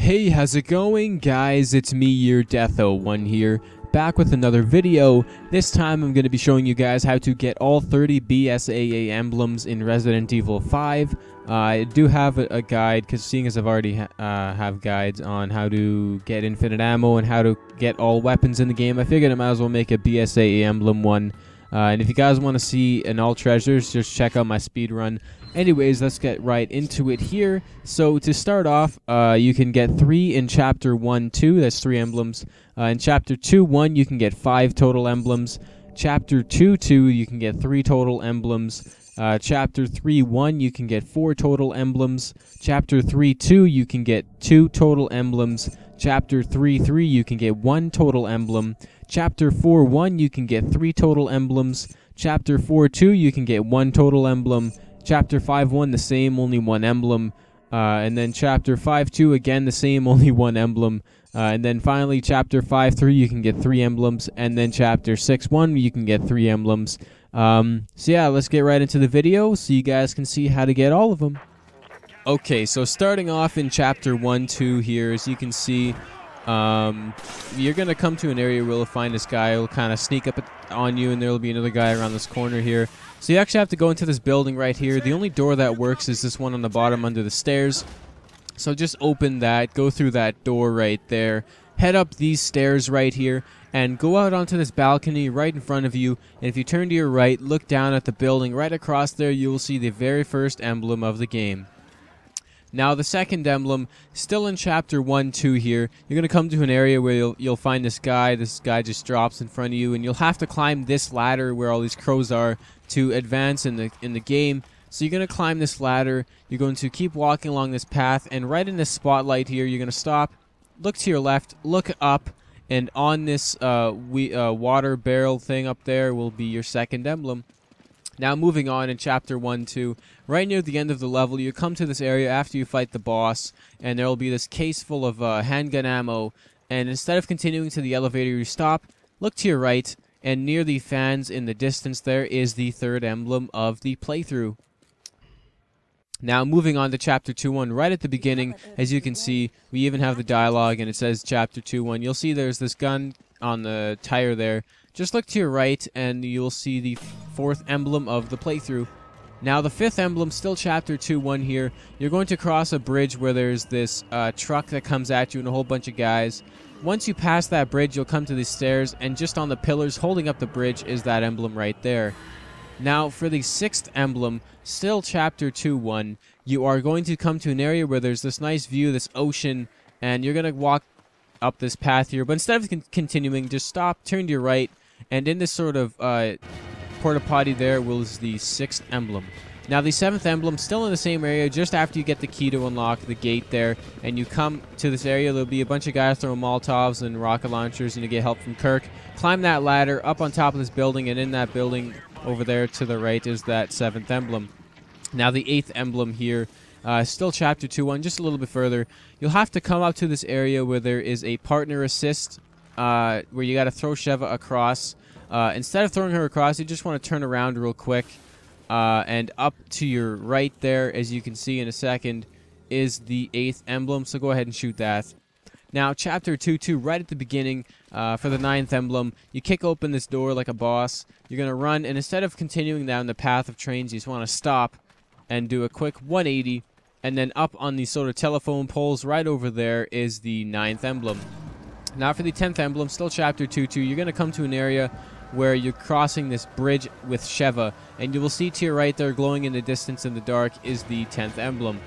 Hey, how's it going, guys? It's me, your Death01 here, back with another video. This time I'm going to be showing you guys how to get all 30 BSAA emblems in Resident Evil 5. I do have a guide, because seeing as I've already have guides on how to get infinite ammo and how to get all weapons in the game, I figured I might as well make a BSAA emblem one. And if you guys want to see an all treasures, just check out my speedrun. Anyways, let's get right into it here. So to start off, you can get 3 in Chapter 1, 2. That's 3 emblems. In Chapter 2, 1, you can get 5 total emblems. Chapter 2, 2, you can get 3 total emblems. Chapter 3, 1, you can get 4 total emblems. Chapter 3, 2, you can get 2 total emblems. Chapter 3, 3, you can get 1 total emblem. Chapter 4, 1, you can get 3 total emblems. Chapter 4, 2, you can get 1 total emblem. Chapter 5, 1, the same, only 1 emblem. And then Chapter 5, 2, again, the same, only 1 emblem. And then finally, Chapter 5, 3, you can get 3 emblems. And then Chapter 6, 1, you can get 3 emblems. So yeah, let's get right into the video so you guys can see how to get all of them. Okay, so starting off in Chapter 1, 2 here, as you can see, you're going to come to an area where you'll find this guy who'll kind of sneak up on you, and there'll be another guy around this corner here. So you actually have to go into this building right here. The only door that works is this one on the bottom under the stairs. So just open that, go through that door right there, head up these stairs right here, and go out onto this balcony right in front of you. And if you turn to your right, look down at the building right across there, you will see the very first emblem of the game. Now the second emblem, still in Chapter 1, 2 here, you're going to come to an area where you'll find this guy. This guy just drops in front of you, and you'll have to climb this ladder where all these crows are to advance in the game. So you're going to climb this ladder, you're going to keep walking along this path, and right in this spotlight here, you're going to stop, look to your left, look up, and on this water barrel thing up there will be your second emblem. Now moving on in Chapter 1, 2, right near the end of the level, you come to this area after you fight the boss, and there will be this case full of handgun ammo, and instead of continuing to the elevator, you stop, look to your right, and near the fans in the distance there is the third emblem of the playthrough. Now moving on to Chapter 2.1, right at the beginning, as you can see, we even have the dialogue, and it says Chapter 2.1. You'll see there's this gun on the tire there. Just look to your right, and you'll see the fourth emblem of the playthrough. Now the fifth emblem, still Chapter 2.1 here. You're going to cross a bridge where there's this truck that comes at you and a whole bunch of guys. Once you pass that bridge, you'll come to these stairs, and just on the pillars holding up the bridge is that emblem right there. Now, for the sixth emblem, still Chapter 2.1, you are going to come to an area where there's this nice view, this ocean, and you're going to walk up this path here, but instead of continuing, just stop, turn to your right, and in this sort of porta potty there was the sixth emblem. Now, the seventh emblem, still in the same area, just after you get the key to unlock the gate there, and you come to this area, there'll be a bunch of guys throwing Molotovs and rocket launchers, and you get help from Kirk. Climb that ladder, up on top of this building, and in that building over there to the right is that seventh emblem. Now the eighth emblem here, still Chapter 2.1, just a little bit further. You'll have to come up to this area where there is a partner assist, where you got to throw Sheva across. Instead of throwing her across, you just want to turn around real quick. And up to your right there, as you can see in a second, is the eighth emblem, so go ahead and shoot that. Now, Chapter 2.2, right at the beginning, for the ninth emblem, you kick open this door like a boss. You're going to run, and instead of continuing down the path of trains, you just want to stop and do a quick 180, and then up on these sort of telephone poles right over there is the ninth emblem. Now, for the 10th emblem, still Chapter 2.2, you're going to come to an area where you're crossing this bridge with Sheva, and you will see to your right there, glowing in the distance in the dark, is the 10th emblem.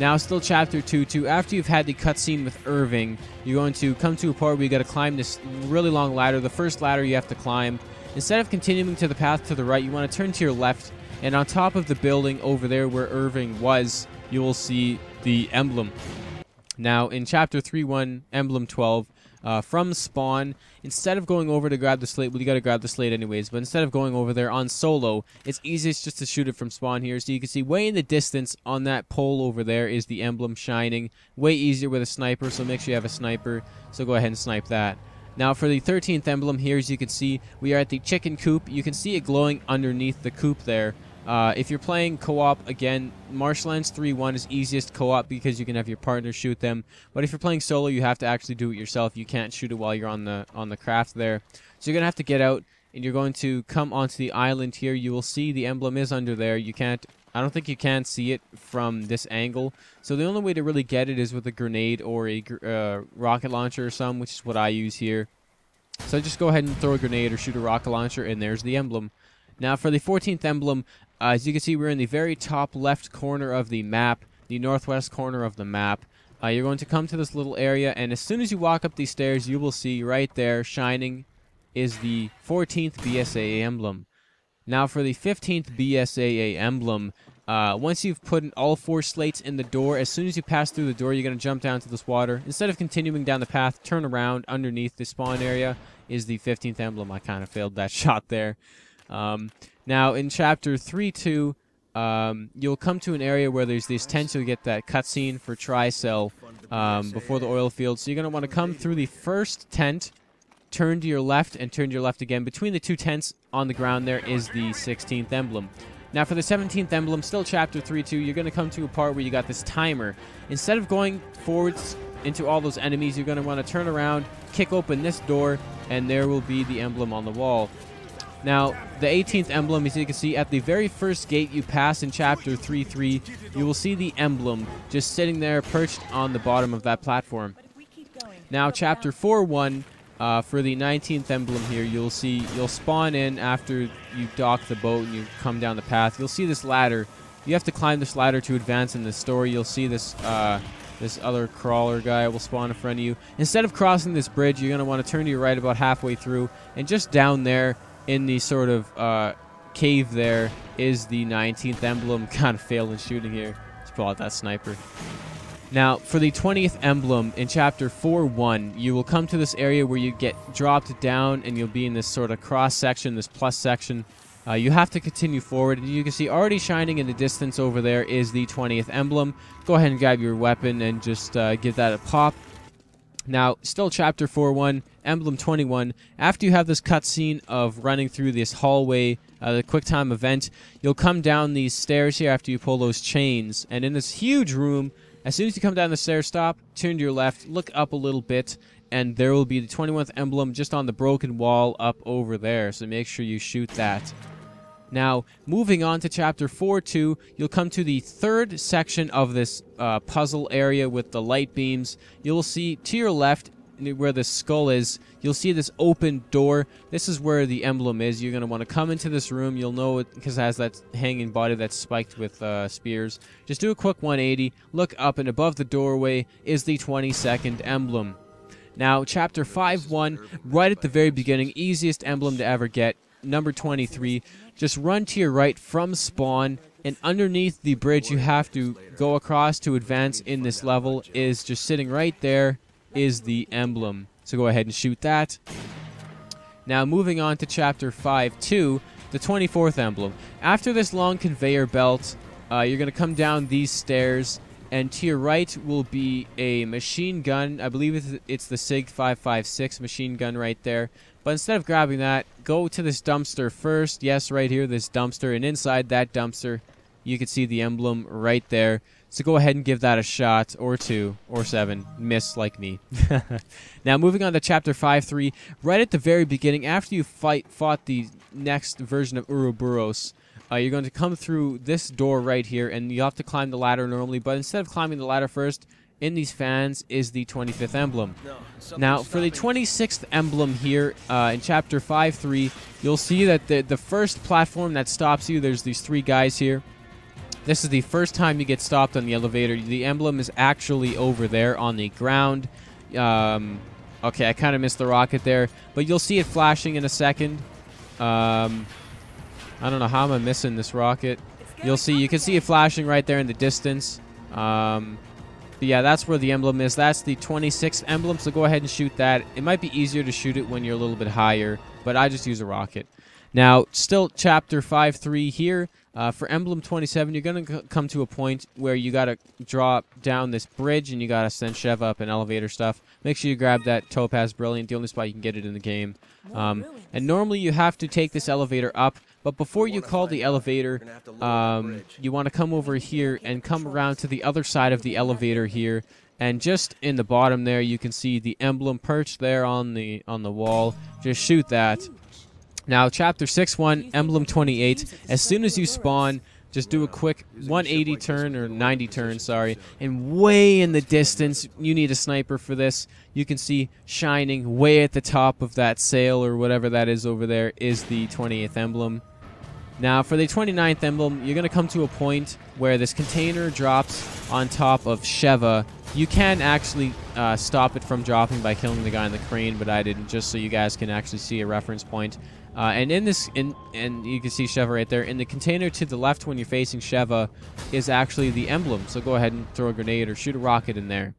Now, still Chapter 2.2, after you've had the cutscene with Irving, you're going to come to a part where you got to climb this really long ladder, the first ladder you have to climb. Instead of continuing to the path to the right, you want to turn to your left, and on top of the building over there where Irving was, you will see the emblem. Now, in Chapter 3.1, emblem 12, from spawn, instead of going over to grab the slate, well, you gotta grab the slate anyways, but instead of going over there on solo, it's easiest just to shoot it from spawn here. So you can see way in the distance on that pole over there is the emblem shining. Way easier with a sniper, so make sure you have a sniper, so go ahead and snipe that. Now for the 13th emblem here, as you can see, we are at the chicken coop. You can see it glowing underneath the coop there. If you're playing co-op, again, Marshlands 3-1 is easiest co-op because you can have your partner shoot them. But if you're playing solo, you have to actually do it yourself. You can't shoot it while you're on the craft there. So you're going to have to get out, and you're going to come onto the island here. You will see the emblem is under there. You can't... I don't think you can see it from this angle. So the only way to really get it is with a grenade or a rocket launcher or some, which is what I use here. So just go ahead and throw a grenade or shoot a rocket launcher, and there's the emblem. Now for the 14th emblem... as you can see, we're in the very top left corner of the map, the northwest corner of the map. You're going to come to this little area, and as soon as you walk up these stairs, you will see right there, shining, is the 14th BSAA emblem. Now for the 15th BSAA emblem, once you've put in all four slates in the door, as soon as you pass through the door, you're going to jump down to this water. Instead of continuing down the path, turn around underneath the spawn area is the 15th emblem. I kind of failed that shot there. Now, in Chapter 3-2, you'll come to an area where there's this tent. You'll get that cutscene for tri-cell before the oil field. So you're going to want to come through the first tent, turn to your left, and turn to your left again. Between the two tents on the ground there is the 16th emblem. Now, for the 17th emblem, still Chapter 3-2, you're going to come to a part where you got this timer. Instead of going forwards into all those enemies, you're going to want to turn around, kick open this door, and there will be the emblem on the wall. Now, the 18th emblem, as you can see, at the very first gate you pass in Chapter 3-3, you will see the emblem just sitting there perched on the bottom of that platform. Now, Chapter 4-1, for the 19th emblem here, you'll see, you'll spawn in after you dock the boat and you come down the path. You'll see this ladder. You have to climb this ladder to advance in the story. You'll see this... this other crawler guy will spawn in front of you. Instead of crossing this bridge, you're going to want to turn to your right about halfway through, and just down there, in the sort of cave there, is the 19th emblem. Kind of failed in shooting here. Let's pull out that sniper. Now, for the 20th emblem, in Chapter 4-1, you will come to this area where you get dropped down, and you'll be in this sort of cross-section, this plus section. You have to continue forward, and you can see already shining in the distance over there is the 20th emblem. Go ahead and grab your weapon and just give that a pop. Now, still Chapter 4-1, Emblem 21, after you have this cutscene of running through this hallway, the QuickTime event, you'll come down these stairs here after you pull those chains. And in this huge room, as soon as you come down the stairs, stop, turn to your left, look up a little bit, and there will be the 21st emblem just on the broken wall up over there. So make sure you shoot that. Now, moving on to Chapter 4-2, you'll come to the third section of this puzzle area with the light beams. You'll see to your left where the skull is, you'll see this open door. This is where the emblem is. You're going to want to come into this room. You'll know it because it has that hanging body that's spiked with spears. Just do a quick 180, look up, and above the doorway is the 22nd emblem. Now, Chapter 5-1, right at the very beginning, easiest emblem to ever get, number 23. Just run to your right from spawn, and underneath the bridge you have to go across to advance in this level is just sitting right there is the emblem. So go ahead and shoot that. Now moving on to Chapter 5-2, the 24th emblem. After this long conveyor belt, you're going to come down these stairs, and to your right will be a machine gun. I believe it's the Sig 556 machine gun right there. But instead of grabbing that, go to this dumpster first. Yes, right here, this dumpster. And inside that dumpster, you can see the emblem right there. So go ahead and give that a shot, or two, or seven. Miss, like me. Now, moving on to Chapter 5-3. Right at the very beginning, after you fought the next version of Uroboros, you're going to come through this door right here, and you have to climb the ladder normally. But instead of climbing the ladder first, in these fans is the 25th emblem. Now, for the 26th emblem here in Chapter 5-3, you'll see that the first platform that stops you, there's these three guys here. This is the first time you get stopped on the elevator. The emblem is actually over there on the ground. Okay, I kind of missed the rocket there, but you'll see it flashing in a second. I don't know how I'm missing this rocket. You'll see, you can see it flashing right there in the distance. But yeah, that's where the emblem is. That's the 26th emblem, so go ahead and shoot that. It might be easier to shoot it when you're a little bit higher, but I just use a rocket. Now, still Chapter 5-3 here. For Emblem 27, you're going to come to a point where you got to drop down this bridge, and you got to send Sheva up and elevator stuff. Make sure you grab that Topaz Brilliant, the only spot you can get it in the game. And normally you have to take this elevator up, But before you call the elevator, you want to come over here and come around to the other side of the elevator here. And just in the bottom there, you can see the emblem perched there on the wall. Just shoot that. Now, Chapter 6-1, Emblem 28. As soon as you spawn, just do a quick 180 turn, or 90 turn, sorry. And way in the distance, you need a sniper for this. You can see shining way at the top of that sail, or whatever that is over there, is the 28th emblem. Now, for the 29th emblem, you're going to come to a point where this container drops on top of Sheva. You can actually stop it from dropping by killing the guy in the crane, but I didn't, just so you guys can actually see a reference point. And in this, and you can see Sheva right there. In the container to the left when you're facing Sheva is actually the emblem. So go ahead and throw a grenade or shoot a rocket in there.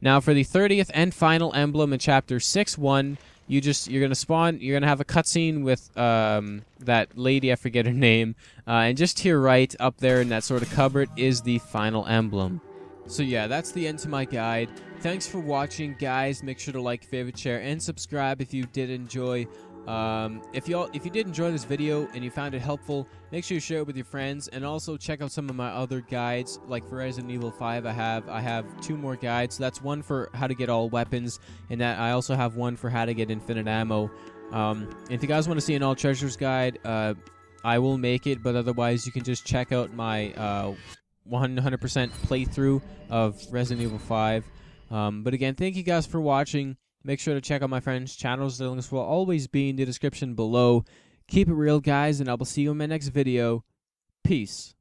Now for the 30th and final emblem in Chapter 6-1, you're gonna spawn. You're gonna have a cutscene with that lady. I forget her name. And just to your right, up there in that sort of cupboard, is the final emblem. So yeah, that's the end to my guide. Thanks for watching, guys. Make sure to like, favorite, share, and subscribe if you did enjoy. If you did enjoy this video and you found it helpful, make sure you share it with your friends, and also check out some of my other guides. Like for Resident Evil 5, I have two more guides. That's one for how to get all weapons, and that I also have one for how to get infinite ammo. If you guys want to see an all treasures guide, I will make it, but otherwise you can just check out my 100% playthrough of Resident Evil 5. But again, thank you guys for watching. Make sure to check out my friends' channels. The links will always be in the description below. Keep it real, guys, and I will see you in my next video. Peace.